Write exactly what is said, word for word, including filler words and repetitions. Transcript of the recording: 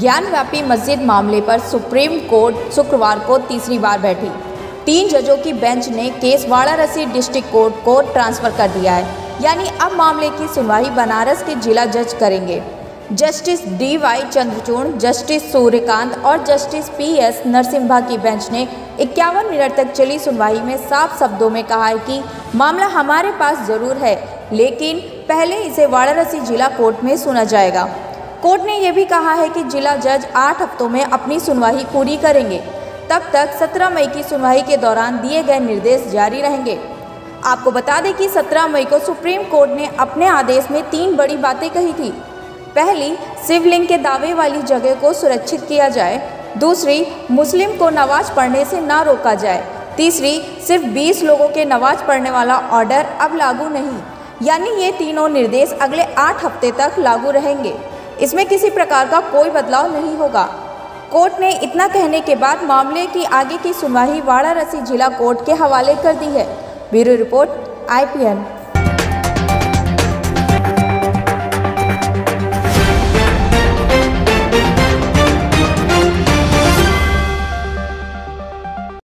ज्ञानवापी मस्जिद मामले पर सुप्रीम कोर्ट शुक्रवार को तीसरी बार बैठी। तीन जजों की बेंच ने केस वाराणसी डिस्ट्रिक्ट कोर्ट को ट्रांसफ़र कर दिया है, यानी अब मामले की सुनवाई बनारस के जिला जज करेंगे। Justice DY Chandrachud, justice Suryakant और जस्टिस पीएस नरसिम्हा की बेंच ने इक्यावन मिनट तक चली सुनवाई में साफ शब्दों में कहा है कि मामला हमारे पास ज़रूर है, लेकिन पहले इसे वाराणसी जिला कोर्ट में सुना जाएगा। कोर्ट ने यह भी कहा है कि जिला जज आठ हफ्तों में अपनी सुनवाई पूरी करेंगे। तब तक सत्रह मई की सुनवाई के दौरान दिए गए निर्देश जारी रहेंगे। आपको बता दें कि सत्रह मई को सुप्रीम कोर्ट ने अपने आदेश में तीन बड़ी बातें कही थी। पहली, शिवलिंग के दावे वाली जगह को सुरक्षित किया जाए। दूसरी, मुस्लिम को नमाज पढ़ने से ना रोका जाए। तीसरी, सिर्फ बीस लोगों के नमाज पढ़ने वाला ऑर्डर अब लागू नहीं, यानी ये तीनों निर्देश अगले आठ हफ्ते तक लागू रहेंगे। इसमें किसी प्रकार का कोई बदलाव नहीं होगा। कोर्ट ने इतना कहने के बाद मामले की आगे की सुनवाई वाराणसी जिला कोर्ट के हवाले कर दी है। Bureau report I P N.